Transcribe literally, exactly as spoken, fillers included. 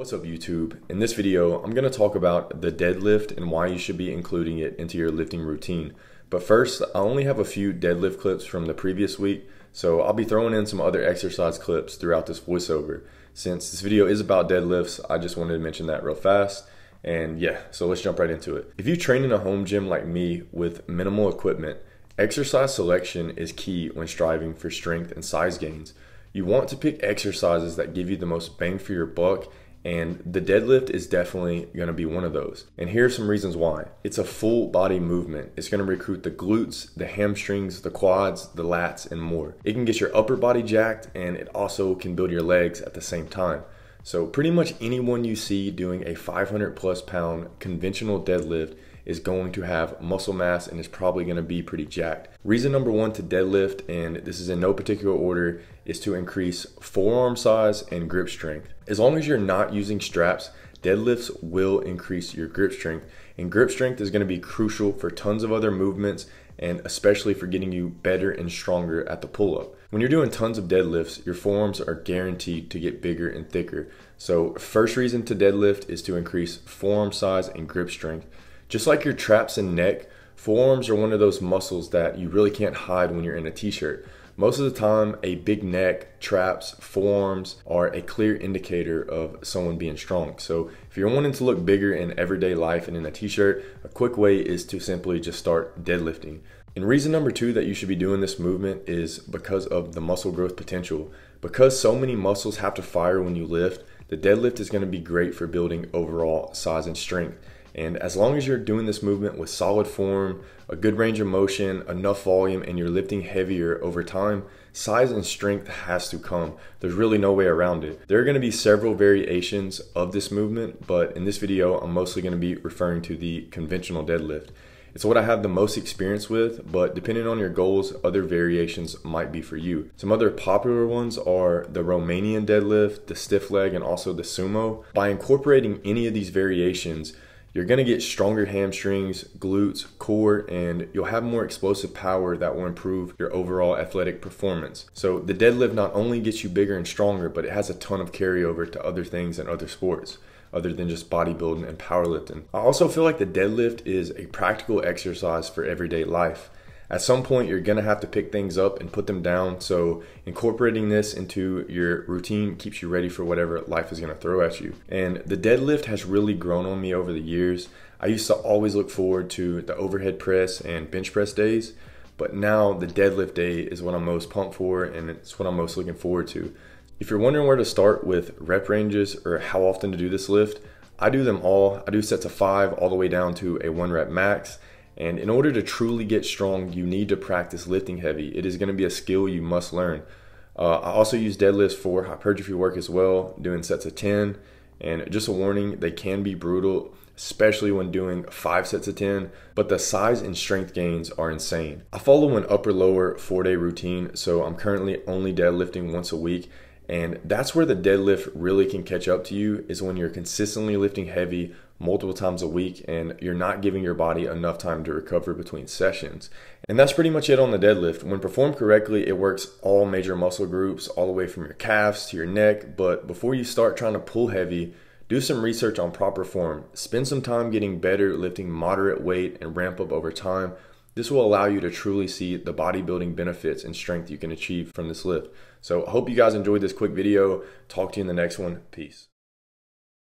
What's up YouTube? In this video, I'm gonna talk about the deadlift and why you should be including it into your lifting routine. But first, I only have a few deadlift clips from the previous week, so I'll be throwing in some other exercise clips throughout this voiceover. Since this video is about deadlifts, I just wanted to mention that real fast. And yeah, so let's jump right into it. If you train in a home gym like me with minimal equipment, exercise selection is key when striving for strength and size gains. You want to pick exercises that give you the most bang for your buck, and the deadlift is definitely going to be one of those. And here are some reasons why. It's a full body movement. It's going to recruit the glutes, the hamstrings, the quads, the lats, and more. It can get your upper body jacked, and it also can build your legs at the same time. So pretty much anyone you see doing a five hundred plus pound conventional deadlift is going to have muscle mass and is probably going to be pretty jacked. Reason number one to deadlift, and this is in no particular order, is to increase forearm size and grip strength. As long as you're not using straps, deadlifts will increase your grip strength, and grip strength is going to be crucial for tons of other movements and especially for getting you better and stronger at the pull-up. When you're doing tons of deadlifts, your forearms are guaranteed to get bigger and thicker. So first reason to deadlift is to increase forearm size and grip strength. Just like your traps and neck, forearms are one of those muscles that you really can't hide when you're in a t-shirt. Most of the time, a big neck, traps, forearms are a clear indicator of someone being strong. So if you're wanting to look bigger in everyday life and in a t-shirt, a quick way is to simply just start deadlifting. And reason number two that you should be doing this movement is because of the muscle growth potential. Because so many muscles have to fire when you lift, the deadlift is going to be great for building overall size and strength. And as long as you're doing this movement with solid form, a good range of motion, enough volume, and you're lifting heavier over time, size and strength has to come. There's really no way around it. There are going to be several variations of this movement, but in this video, I'm mostly going to be referring to the conventional deadlift. It's what I have the most experience with, but depending on your goals, other variations might be for you. Some other popular ones are the Romanian deadlift, the stiff leg, and also the sumo. By incorporating any of these variations, you're going to get stronger hamstrings, glutes, core, and you'll have more explosive power that will improve your overall athletic performance. So the deadlift not only gets you bigger and stronger, but it has a ton of carryover to other things and other sports, other than just bodybuilding and powerlifting. I also feel like the deadlift is a practical exercise for everyday life. At some point, you're going to have to pick things up and put them down, so incorporating this into your routine keeps you ready for whatever life is going to throw at you. And the deadlift has really grown on me over the years. I used to always look forward to the overhead press and bench press days, but now the deadlift day is what I'm most pumped for, and it's what I'm most looking forward to. If you're wondering where to start with rep ranges or how often to do this lift, I do them all. I do sets of five all the way down to a one rep max. And in order to truly get strong, you need to practice lifting heavy. It is going to be a skill you must learn. Uh, I also use deadlifts for hypertrophy work as well, doing sets of ten. And just a warning, they can be brutal, especially when doing five sets of ten, but the size and strength gains are insane. I follow an upper lower four day routine, so I'm currently only deadlifting once a week. And that's where the deadlift really can catch up to you, is when you're consistently lifting heavy multiple times a week and you're not giving your body enough time to recover between sessions. And that's pretty much it on the deadlift. When performed correctly, it works all major muscle groups, all the way from your calves to your neck. But before you start trying to pull heavy, do some research on proper form. Spend some time getting better, lifting moderate weight, and ramp up over time. This will allow you to truly see the bodybuilding benefits and strength you can achieve from this lift. So I hope you guys enjoyed this quick video. Talk to you in the next one. Peace.